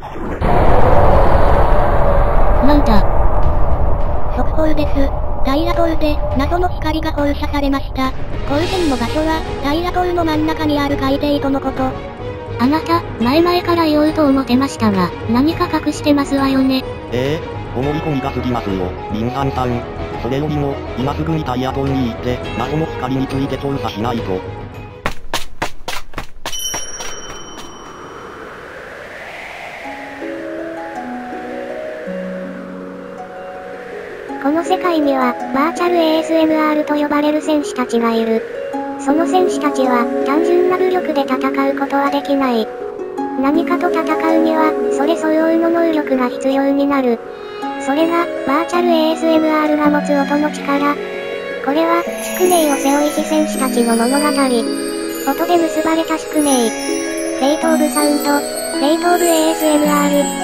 なんだ。速報です。ダイヤ島で謎の光が放射されました。光線の場所はダイヤ島の真ん中にある海底とのこと。あなた、前々から言おうと思ってましたが、何か隠してますわよね。思い込みが過ぎますよ、リンさんさん。それよりも、今すぐにダイヤ島に行って、謎の光について調査しないと。この世界には、バーチャル ASMR と呼ばれる戦士たちがいる。その戦士たちは、単純な武力で戦うことはできない。何かと戦うには、それ相応の能力が必要になる。それが、バーチャル ASMR が持つ音の力。これは、宿命を背負いし戦士たちの物語。音で結ばれた宿命。フェイト・オブ・サウンド、フェイト・オブ ASMR。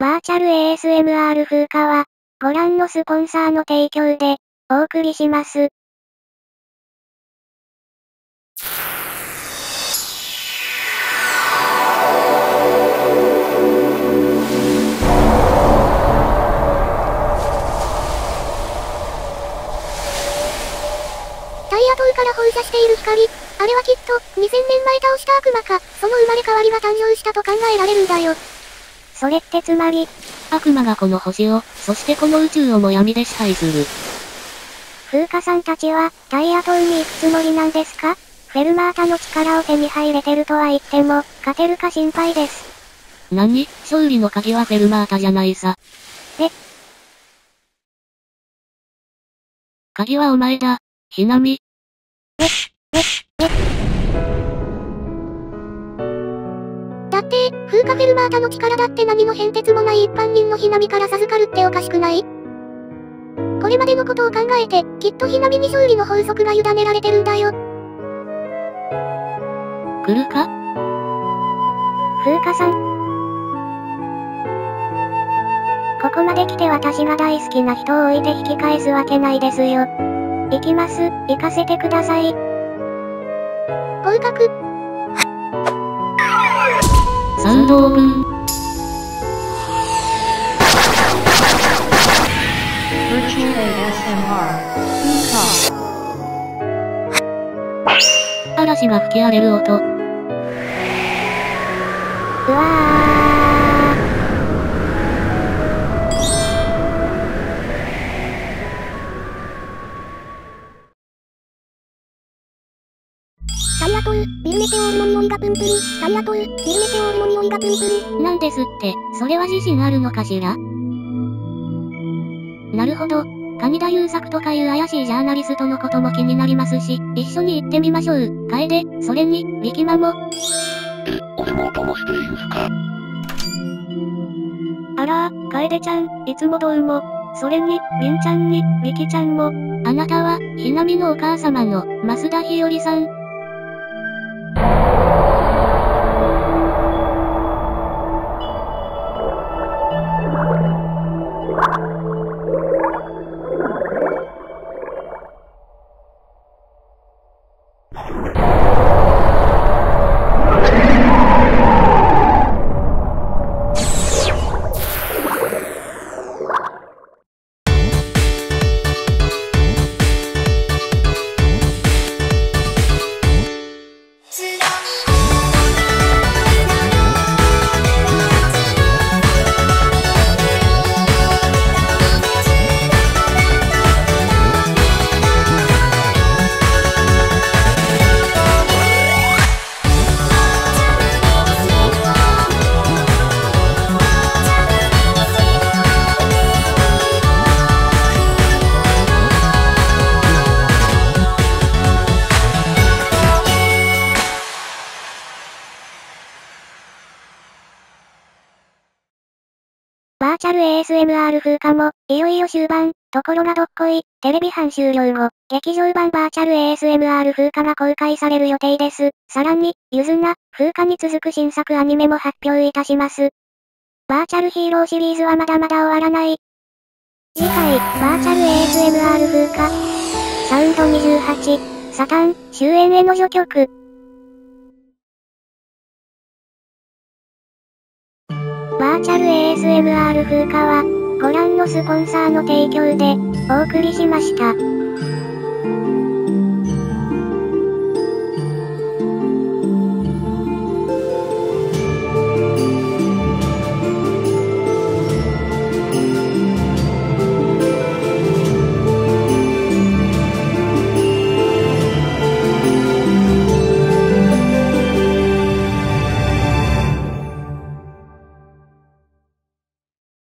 バーチャル ASMR 風化は、ご覧のスポンサーの提供で、お送りします。ダイヤ島から放射している光、あれはきっと、2000年前倒した悪魔か、その生まれ変わりが誕生したと考えられるんだよ。それってつまり、悪魔がこの星を、そしてこの宇宙をも闇で支配する。風花さんたちは、ダイヤ島に行くつもりなんですか？フェルマータの力を手に入れてるとは言っても、勝てるか心配です。何？勝利の鍵はフェルマータじゃないさ。鍵はお前だ、ひなみ。風化フェルマータの力だって何の変哲もない一般人のひなみから授かるっておかしくない？これまでのことを考えて、きっとひなみに勝利の法則が委ねられてるんだよ。来るか？風化さん。ここまで来て私が大好きな人を置いて引き返すわけないですよ。行きます、行かせてください。合格。サウンドオープン。嵐が吹き荒れる音。うわタイアトル、ビルメテオールの匂いがプンプリ。タイアトル、ビルメテオールの匂いがプンプリ。なんですって、それは自信あるのかしら？なるほど。金田優作とかいう怪しいジャーナリストのことも気になりますし、一緒に行ってみましょう。楓、それに、力馬も。俺もお供していいですか？あらー、楓ちゃん、いつもどうも。それに、凛ちゃんに、力ちゃんも。あなたは、ひなみのお母様の、増田日和さん。バーチャル ASMR 風化も、いよいよ終盤、ところがどっこい、テレビ版終了後、劇場版バーチャル ASMR 風化が公開される予定です。さらに、ゆずな、風化に続く新作アニメも発表いたします。バーチャルヒーローシリーズはまだまだ終わらない。次回、バーチャル ASMR 風化。サウンド28、サタン、終焉への序曲。バーチャル ASMR 風化は、ご覧のスポンサーの提供で、お送りしました。